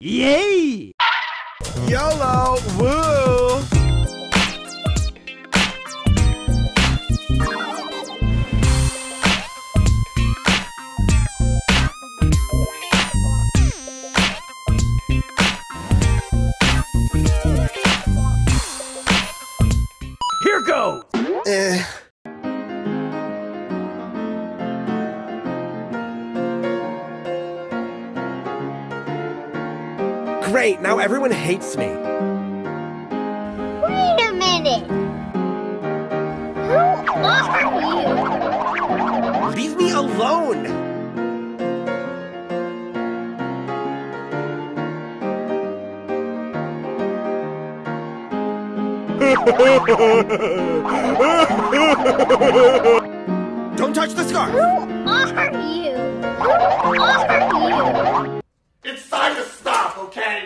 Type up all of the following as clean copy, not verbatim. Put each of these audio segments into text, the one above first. Yay! YOLO! Woo! Here goes! Great, now everyone hates me. Wait a minute. Who are you? Leave me alone. Don't touch the scarf. Who are you? Who are you? It's time to stop, okay?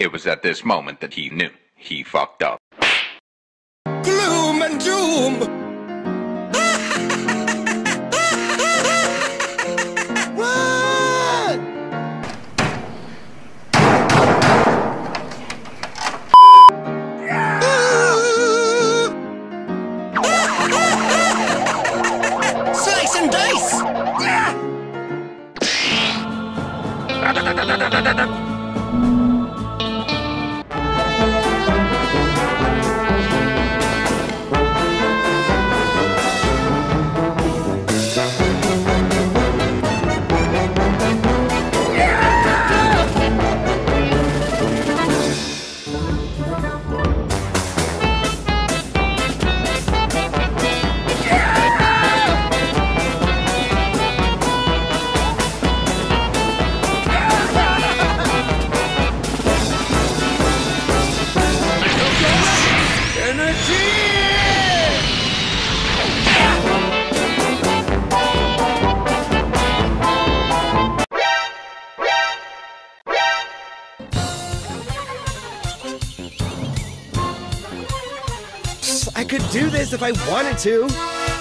It was at this moment that he knew he fucked up. Gloom and doom! What? Slice and dice! I could do this if I wanted to.